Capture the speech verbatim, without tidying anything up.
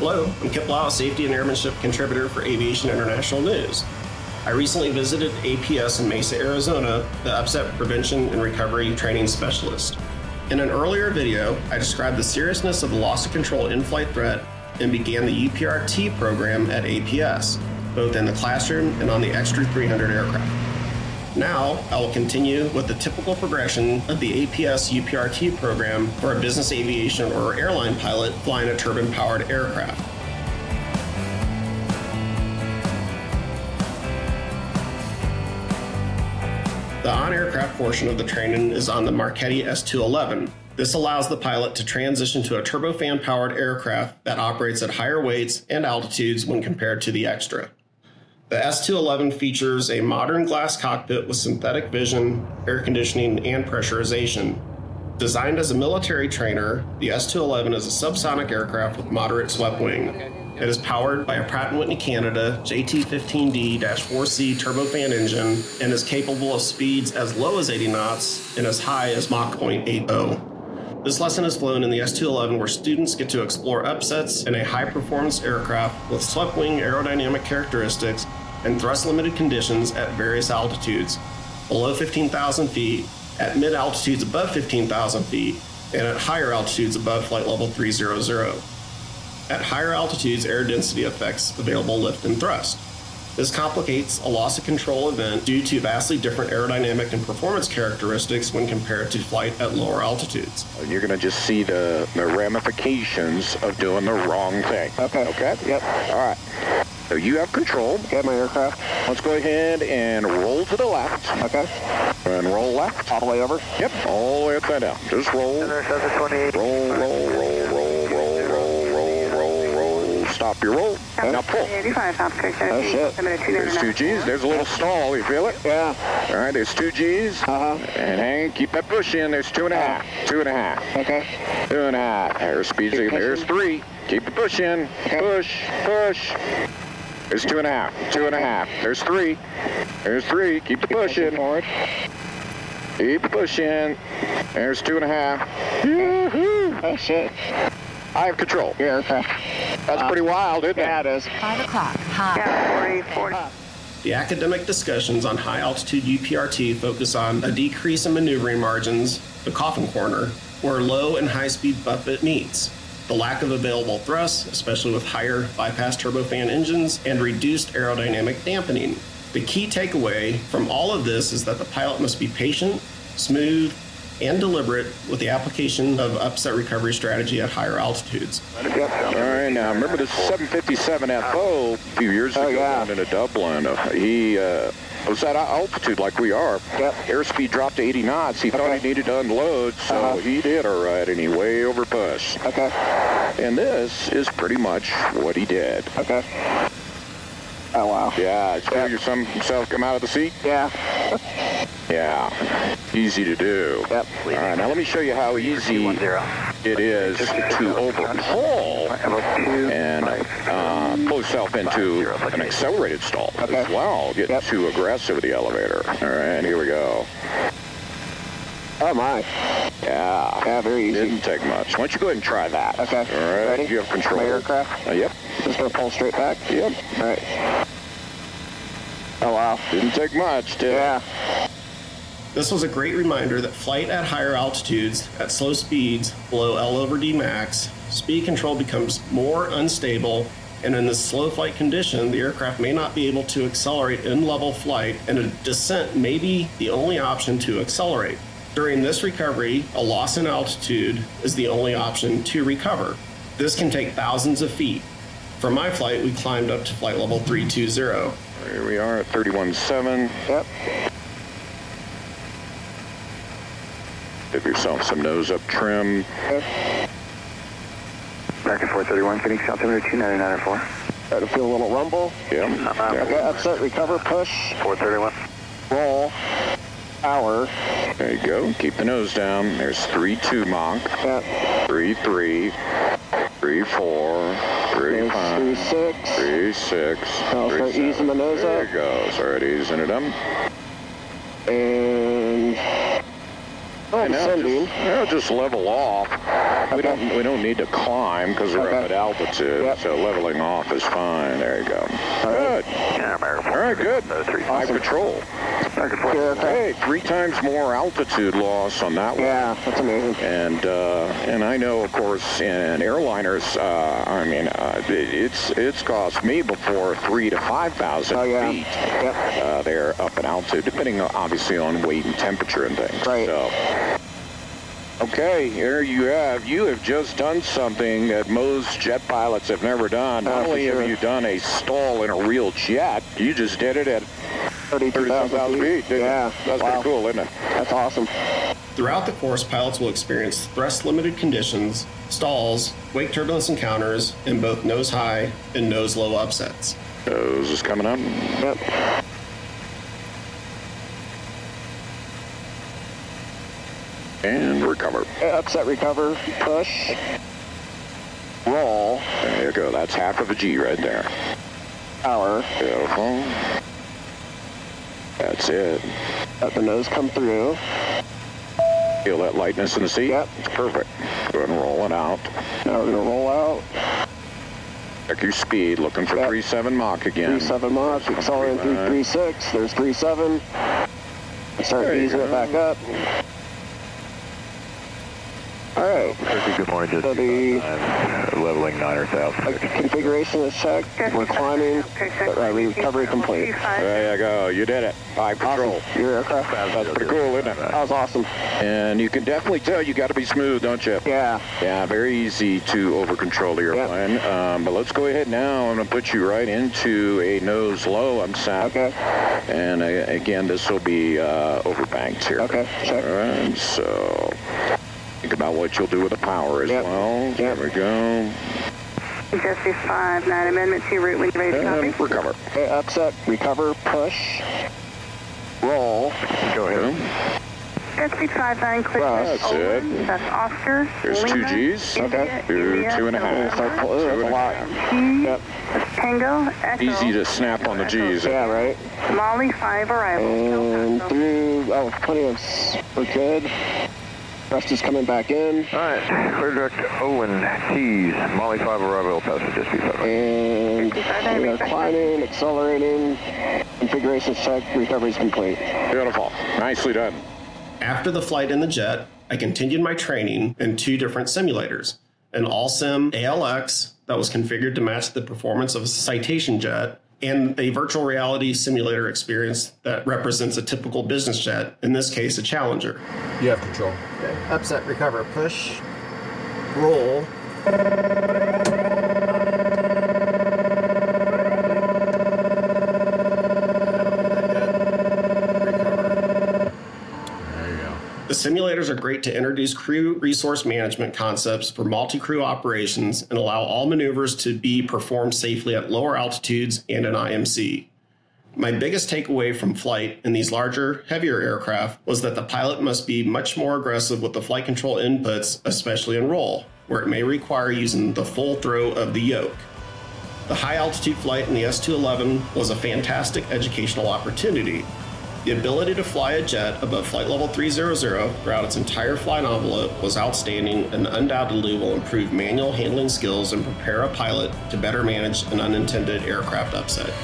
Hello, I'm Kip Lau, Safety and Airmanship Contributor for Aviation International News. I recently visited A P S in Mesa, Arizona, the UPSET Prevention and Recovery Training Specialist. In an earlier video, I described the seriousness of the loss of control in-flight threat and began the U P R T program at A P S, both in the classroom and on the Extra three hundred aircraft. Now, I will continue with the typical progression of the A P S U P R T program for a business aviation or airline pilot flying a turbine-powered aircraft. The on-aircraft portion of the training is on the Marchetti S two eleven. This allows the pilot to transition to a turbofan-powered aircraft that operates at higher weights and altitudes when compared to the Extra. The S two eleven features a modern glass cockpit with synthetic vision, air conditioning, and pressurization. Designed as a military trainer, the S two eleven is a subsonic aircraft with moderate swept wing. It is powered by a Pratt and Whitney Canada J T fifteen D four C turbofan engine and is capable of speeds as low as eighty knots and as high as Mach zero point eight zero. This lesson is flown in the S two eleven, where students get to explore upsets in a high-performance aircraft with swept wing aerodynamic characteristics and thrust-limited conditions at various altitudes, below fifteen thousand feet, at mid-altitudes above fifteen thousand feet, and at higher altitudes above flight level three hundred. At higher altitudes, air density affects available lift and thrust. This complicates a loss of control event due to vastly different aerodynamic and performance characteristics when compared to flight at lower altitudes. You're going to just see the, the ramifications of doing the wrong thing. Okay. Okay? Yep. All right. So you have control. Got my aircraft. Let's go ahead and roll to the left. Okay. And roll left. All the way over. Yep. All the way upside down. Just roll. Roll, roll, roll, roll, roll, roll, roll, roll, roll. Stop your roll. Now pull. That's it. There's two G's. There's a little stall. You feel it? Yeah. All right. There's two G's. Uh-huh. And hang. Keep that push in. There's two and a half. Two and a half. Okay. Two and a half. Airspeed. There's three. Keep the push in. Okay. Push. Push. There's two and a half. Two and a half. There's three. There's three. Keep the push in. Forward. Keep the push in. There's two and a half. Yoo-hoo. That's it. I have control. Yeah, okay. That's uh, pretty wild, isn't yeah, it? Yeah, it is. five o'clock. High. The academic discussions on high-altitude U P R T focus on a decrease in maneuvering margins, the coffin corner, where low and high-speed buffet meets, the lack of available thrust, especially with higher bypass turbofan engines, and reduced aerodynamic dampening. The key takeaway from all of this is that the pilot must be patient, smooth, and deliberate with the application of upset recovery strategy at higher altitudes. All right, now remember the seven fifty-seven F O a few years ago oh, yeah. down in Dublin. He uh, was at altitude like we are. Yep. Airspeed dropped to eighty knots. He okay. thought he needed to unload, so uh-huh. he did all right, and he way over pushed. Okay. And this is pretty much what he did. Okay. Oh, wow. Yeah, it's yeah. figure some himself come out of the seat. Yeah. Yeah, easy to do. Yep. All right, now let me show you how easy it is to overhaul and uh, pull yourself into an accelerated stall okay. as well. Get yep. too aggressive with the elevator. All right, here we go. Oh, my. Yeah. Yeah, very easy. Didn't take much. Why don't you go ahead and try that. Okay. All right, ready? You have control. My aircraft? Uh, yep. Just going to pull straight back? Yep. All right. Oh, wow. Didn't take much, did it? Yeah. This was a great reminder that flight at higher altitudes, at slow speeds, below L over D max, speed control becomes more unstable, and in this slow flight condition, the aircraft may not be able to accelerate in level flight, and a descent may be the only option to accelerate. During this recovery, a loss in altitude is the only option to recover. This can take thousands of feet. For my flight, we climbed up to flight level three two zero. Here we are at thirty-one seven. Yep. Give yourself some nose up trim. Back and forth thirty-one, Phoenix altimeter two nine nine four. Try to feel a little rumble. Yeah. Uh, okay, upset, recover, push. four thirty-one. Roll. Power. There you go. Keep the nose down. There's three two Mach. Yep. three three. three four. three five. three six. three six. Now start easing the nose there up. There you go. Start easing it up. And. Oh, I'm just, I'll just level off. We don't, we don't need to climb because we're okay. up at altitude, yep. so leveling off is fine. There you go. Good. Yeah, all right, good. High control. Okay, three times more altitude loss on that one. Yeah, that's amazing. And uh, and I know, of course, in airliners, uh, I mean, uh, it's it's cost me before three to five thousand oh, yeah. feet. Yep. Uh, there up in altitude, depending on, obviously on weight and temperature and things. Right. So. Okay, here you have, you have just done something that most jet pilots have never done. Not only have you done a stall in a real jet, you just did it at thirty-two thousand feet. Yeah. That's pretty cool, isn't it? That's awesome. Throughout the course, pilots will experience thrust-limited conditions, stalls, wake turbulence encounters, and both nose high and nose low upsets. Nose is coming up. Yep. And recover. Upset, recover, push, roll. There you go. That's half of a G right there. Power. Beautiful. That's it. Let the nose come through. Feel that lightness in the seat? Yep. It's perfect. Go ahead and roll it out. Now we're going to roll out. Check your speed. Looking for yep. three seven Mach again. three seven Mach. Accelerating through three six. There's three seven. Start easing it back up. All right. Good morning, Jesse. So the uh, leveling nine or south. Configuration is checked. We're climbing. Uh, recovery complete. There you go. You did it. Five control. Awesome. Your aircraft. That's pretty cool, isn't it? That was awesome. And you can definitely tell you got to be smooth, don't you? Yeah. Yeah. Very easy to over control the airplane. Yep. Um, but let's go ahead now. I'm gonna put you right into a nose low. I'm sat. Okay. And uh, again, this will be uh, overbanked here. Okay. Check. All right. So. Think about what you'll do with the power as yep. well. Yep. There we go. Jesse five, nine amendment to your route when you're ready to and copy. Recover. Okay, upset, recover, push, roll. Go ahead. Jesse five, nine, click. Well, that's Olin. It. That's Oscar. There's Lima, two Gs. India, okay. Two, India, two and a half. Start pull, two and a half. G, yep. That's Tango, Echo. Easy to snap on the Gs. Yeah, right. Somali five arrivals. And through, oh, plenty of, we're good. Thrust is coming back in. All right, clear direct Owen T's, Molly five arrival, passenger just B five. And we are climbing, accelerating, configuration check, recovery is complete. Beautiful, nicely done. After the flight in the jet, I continued my training in two different simulators, an all-sim A L X that was configured to match the performance of a Citation jet, and a virtual reality simulator experience that represents a typical business jet, in this case, a Challenger. You have control. Okay. Upset, recover, push, roll. There you go. The simulators are great to introduce crew resource management concepts for multi-crew operations and allow all maneuvers to be performed safely at lower altitudes and in I M C. My biggest takeaway from flight in these larger, heavier aircraft was that the pilot must be much more aggressive with the flight control inputs, especially in roll, where it may require using the full throw of the yoke. The high-altitude flight in the S two eleven was a fantastic educational opportunity. The ability to fly a jet above flight level three hundred throughout its entire flight envelope was outstanding and undoubtedly will improve manual handling skills and prepare a pilot to better manage an unintended aircraft upset.